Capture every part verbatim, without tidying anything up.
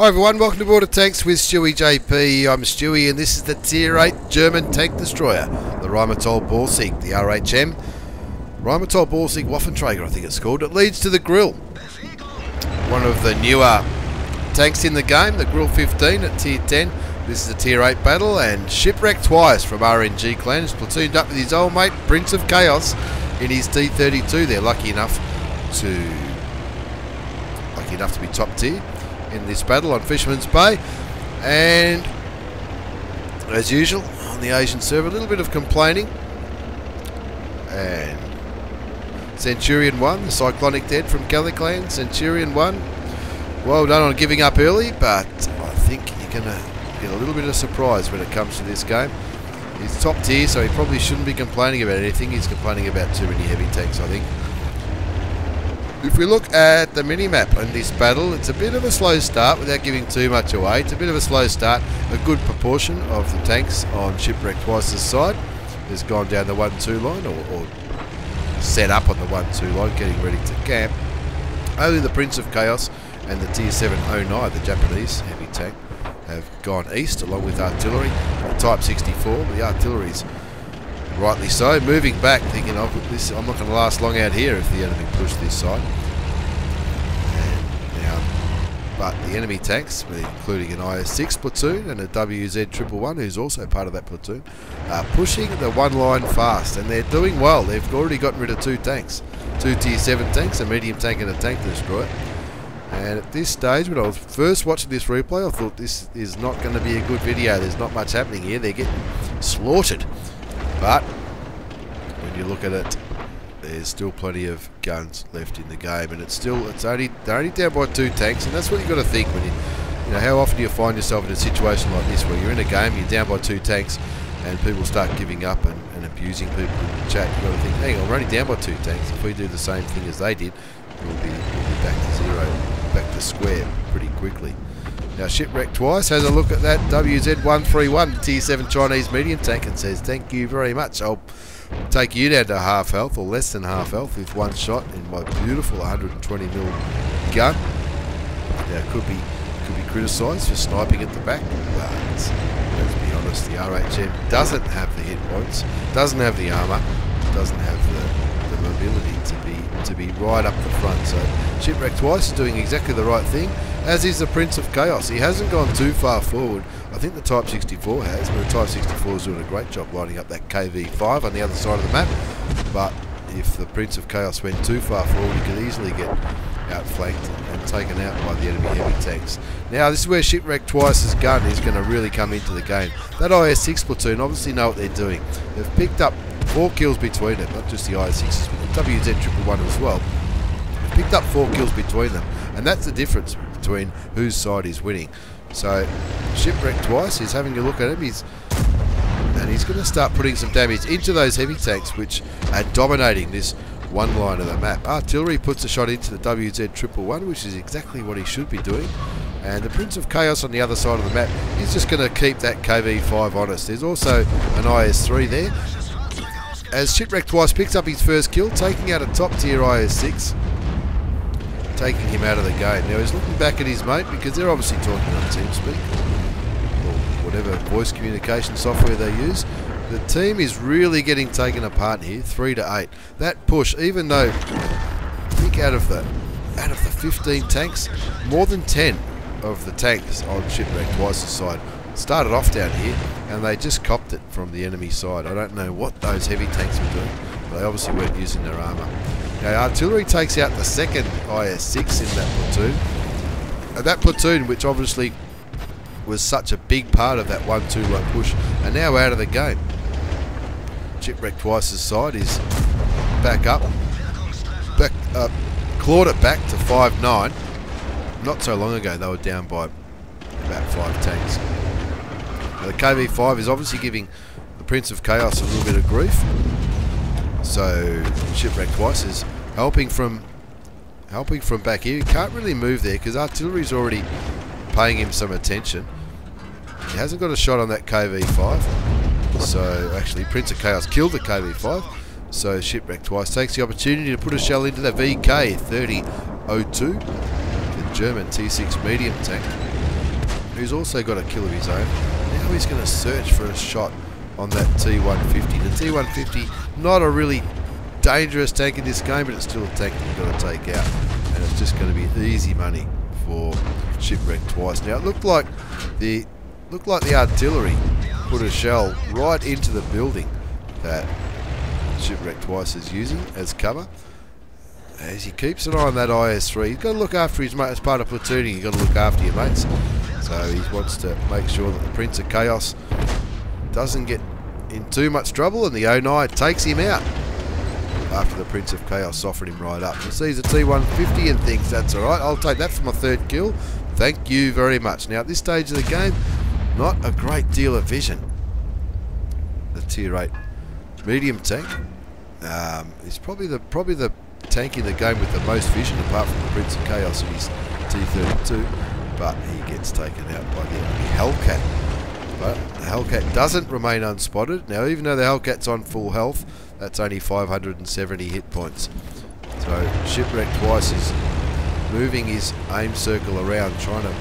Hi everyone, welcome to Water Tanks with Stewie J P. I'm Stewie and this is the Tier eight German tank destroyer, the Rheinmetall Borsig, the R H M. Rheinmetall Borsig Waffenträger, I think it's called. It leads to the Grill. One of the newer tanks in the game, the Grill fifteen at Tier ten. This is a Tier eight battle, and Shipwrecked Twice from R N G Clan is platooned up with his old mate Prince of Chaos in his T thirty-two. They're lucky enough to, lucky enough to be top tier in this battle on Fisherman's Bay. And as usual on the Asian server, a little bit of complaining. And Centurion one, the Cyclonic Dead from Kelly Clan, Centurion one, well done on giving up early, but I think you're going to get a little bit of surprise when it comes to this game. He's top tier, so he probably shouldn't be complaining about anything. He's complaining about too many heavy tanks, I think. If we look at the minimap in this battle, it's a bit of a slow start without giving too much away. It's a bit of a slow start. A good proportion of the tanks on Shipwrecked Twice's side has gone down the one two line, or, or set up on the one two line, getting ready to camp. Only the Prince of Chaos and the Tier seven O nine, the Japanese heavy tank, have gone east along with artillery. The Type sixty-four, the artillery's rightly so, moving back, thinking, oh, this, I'm not going to last long out here if the enemy push this side. And now, but the enemy tanks, including an I S six platoon and a W Z one eleven, who's also part of that platoon, are pushing the one line fast, and they're doing well. They've already gotten rid of two tanks, two Tier seven tanks, a medium tank and a tank destroyer. And at this stage, when I was first watching this replay, I thought this is not going to be a good video. There's not much happening here. They're getting slaughtered. But when you look at it, there's still plenty of guns left in the game, and it's still it's only they're only down by two tanks, and that's what you've got to think when you you know how often do you find yourself in a situation like this where you're in a game, you're down by two tanks, and people start giving up and, and abusing people in the chat. You've got to think, hang on, we're only down by two tanks. If we do the same thing as they did, we'll be, we'll be back to zero, back to square pretty quickly. Now Shipwrecked Twice has a look at that W Z one thirty-one Tier seven Chinese medium tank and says, thank you very much, I'll take you down to half health or less than half health with one shot in my beautiful one hundred twenty mil gun. Now could be could be criticised for sniping at the back, but let's be honest, the R H M doesn't have the hit points, doesn't have the armour, doesn't have the, the mobility to be to be right up the front. So Shipwrecked Twice is doing exactly the right thing, as is the Prince of Chaos. He hasn't gone too far forward. I think the Type sixty-four has, but the Type sixty-four is doing a great job lining up that K V five on the other side of the map. But if the Prince of Chaos went too far forward, he could easily get outflanked and taken out by the enemy heavy tanks. Now this is where Shipwrecked Twice's gun is going to really come into the game. That I S six platoon obviously know what they're doing. They've picked up four kills between them, not just the I S sixes, but the W Z one eleven as well. They've picked up four kills between them, and that's the difference between whose side is winning. So Shipwrecked Twice, he's having a look at him, he's, and he's going to start putting some damage into those heavy tanks which are dominating this one line of the map. Artillery puts a shot into the W Z one eleven, which is exactly what he should be doing. And the Prince of Chaos on the other side of the map is just going to keep that K V five honest. There's also an I S three there. As Shipwrecked Twice picks up his first kill, taking out a top tier I S six, taking him out of the game. Now he's looking back at his mate because they're obviously talking on TeamSpeak or whatever voice communication software they use. The team is really getting taken apart here, three to eight. That push, even though I think out of the out of the fifteen tanks, more than ten of the tanks on Shipwrecked Twice's side started off down here, and they just copped it from the enemy side. I don't know what those heavy tanks were doing, but they obviously weren't using their armour. Now artillery takes out the second I S six in that platoon. And that platoon, which obviously was such a big part of that one two low push, are now out of the game. Shipwrecked Twice's side is back up, back up, clawed it back to five nine. Not so long ago they were down by about five tanks. Now the K V five is obviously giving the Prince of Chaos a little bit of grief. So Shipwrecked Twice is helping from helping from back here. He can't really move there because artillery's already paying him some attention. He hasn't got a shot on that K V five. So actually Prince of Chaos killed the K V five. So Shipwrecked Twice takes the opportunity to put a shell into the V K thirty oh two, the German T six medium tank. who's also got a kill of his own. Now he's going to search for a shot on that T one fifty. The T one fifty, not a really dangerous tank in this game, but it's still a tank that you've got to take out. And it's just going to be easy money for Shipwrecked Twice. Now it looked like the looked like the artillery put a shell right into the building that Shipwrecked Twice is using as cover. As he keeps an eye on that I S three, he's got to look after his mates. As part of platooning, you've got to look after your mates. So he wants to make sure that the Prince of Chaos doesn't get in too much trouble, and the O-Ni takes him out after the Prince of Chaos offered him right up. He sees a T one fifty and thinks, that's alright, I'll take that for my third kill. Thank you very much. Now at this stage of the game, not a great deal of vision. The tier eight medium tank um, is probably the probably the tank in the game with the most vision, apart from the Prince of Chaos and his T thirty-two, but he gets taken out by the enemy Hellcat. But the Hellcat doesn't remain unspotted. Now even though the Hellcat's on full health, that's only five hundred seventy hit points. So Shipwrecked Twice is moving his aim circle around, trying to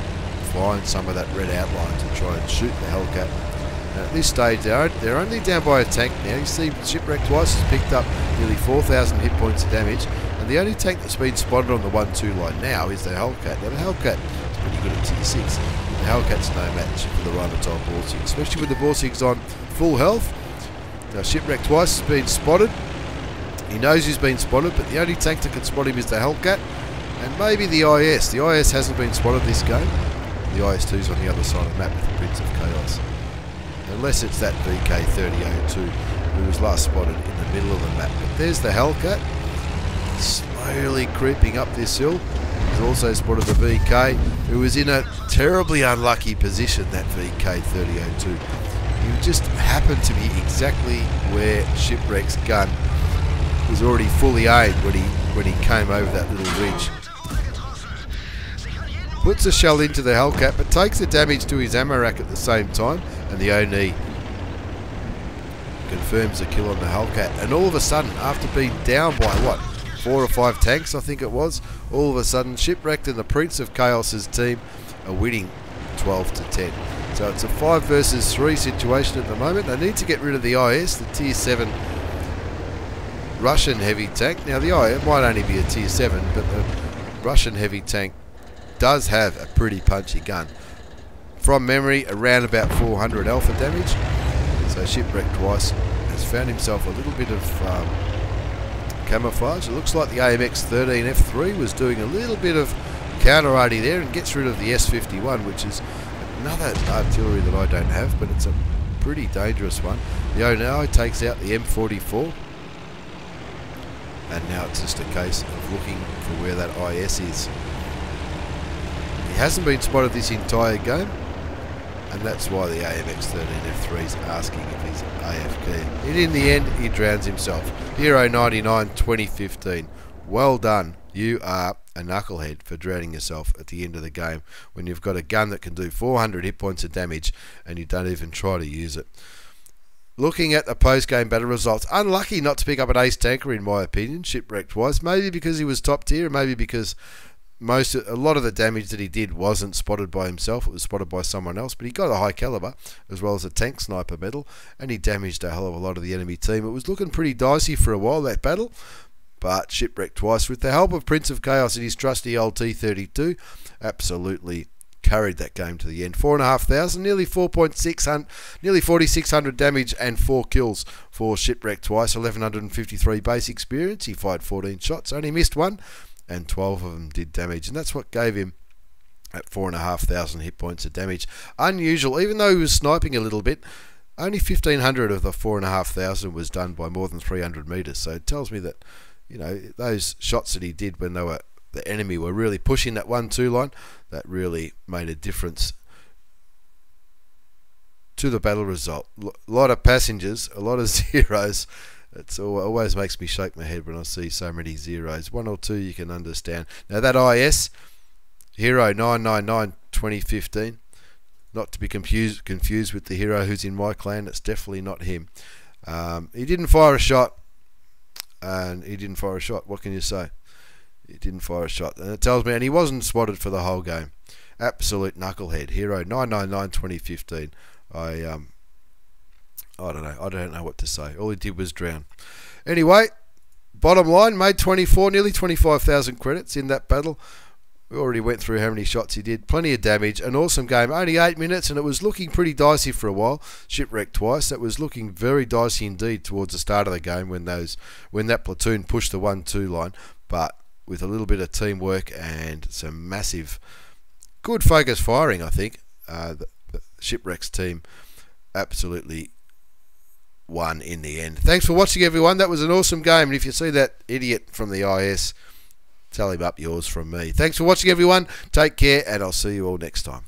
find some of that red outline to try and shoot the Hellcat. Now at this stage, they're only down by a tank now. You see Shipwrecked Twice has picked up nearly four thousand hit points of damage, and the only tank that's been spotted on the one two line now is the Hellcat. Now the Hellcat is pretty good at tier six. The Hellcat's no match for the Rheinmetall Borsig, especially with the Borsigs on full health. Now Shipwrecked Twice has been spotted. He knows he's been spotted, but the only tank that can spot him is the Hellcat, and maybe the I S. The I S hasn't been spotted this game. The I S two's on the other side of the map with the Prince of Chaos. Unless it's that V K thirty oh two who was last spotted in the middle of the map. But there's the Hellcat slowly creeping up this hill. He's also spotted the V K, who was in a terribly unlucky position, that V K thirty oh two. He just happened to be exactly where Shipwreck's gun was already fully aimed when he, when he came over that little ridge. Puts a shell into the Hellcat, but takes the damage to his ammo rack at the same time, and the O-Ni confirms the kill on the Hellcat. And all of a sudden, after being down by, what, four or five tanks, I think it was, all of a sudden, Shipwrecked and the Prince of Chaos's team are winning twelve to ten. So it's a five versus three situation at the moment. They need to get rid of the I S, the tier seven Russian heavy tank. Now, the I S might only be a tier seven, but the Russian heavy tank does have a pretty punchy gun. From memory, around about four hundred alpha damage. So Shipwrecked Twice has found himself a little bit of um, camouflage. It looks like the A M X thirteen F three was doing a little bit of counter-arty there, and gets rid of the S fifty-one, which is another artillery that I don't have, but it's a pretty dangerous one. The O-Ni takes out the M forty-four, and now it's just a case of looking for where that I S is. Hasn't been spotted this entire game, and that's why the A M X thirteen F three is asking if he's A F K. And in the end, he drowns himself. Hero ninety-nine twenty fifteen. Well done. You are a knucklehead for drowning yourself at the end of the game when you've got a gun that can do four hundred hit points of damage and you don't even try to use it. Looking at the post-game battle results, unlucky not to pick up an ace tanker in my opinion, Shipwrecked Wise, maybe because he was top tier, and maybe because Most a lot of the damage that he did wasn't spotted by himself, it was spotted by someone else, but he got a high caliber as well as a tank sniper medal, and he damaged a hell of a lot of the enemy team. It was looking pretty dicey for a while, that battle, but Shipwrecked Twice, with the help of Prince of Chaos and his trusty old T thirty-two, absolutely carried that game to the end. four thousand five hundred, nearly four thousand six hundred, nearly forty-six hundred damage and four kills for Shipwrecked Twice. eleven fifty-three base experience. He fired fourteen shots, only missed one, and twelve of them did damage, and that's what gave him at four and a half thousand hit points of damage. Unusual, even though he was sniping a little bit, only fifteen hundred of the four and a half thousand was done by more than three hundred meters. So it tells me that, you know, those shots that he did when they were the enemy were really pushing that one two line, that really made a difference to the battle result. A lot of passengers, a lot of zeros. It always makes me shake my head when I see so many zeros. One or two you can understand. Now that I S, Hero nine ninety-nine twenty fifteen, not to be confused confused with the hero who's in my clan. It's definitely not him. Um, he didn't fire a shot, and he didn't fire a shot. What can you say? It didn't fire a shot. And it tells me, and he wasn't swatted for the whole game. Absolute knucklehead. Hero nine ninety-nine twenty fifteen. I um, I don't know. I don't know what to say. All he did was drown. Anyway, bottom line, made twenty-four, nearly twenty-five thousand credits in that battle. We already went through how many shots he did. Plenty of damage. An awesome game. Only eight minutes, and it was looking pretty dicey for a while. Shipwrecked Twice. That was looking very dicey indeed towards the start of the game when those when that platoon pushed the one two line. But with a little bit of teamwork and some massive, good focus firing, I think uh, the, the Shipwreck's team absolutely won in the end. Thanks for watching, everyone. That was an awesome game. And if you see that idiot from the I S, tell him up yours from me. Thanks for watching, everyone. Take care, and I'll see you all next time.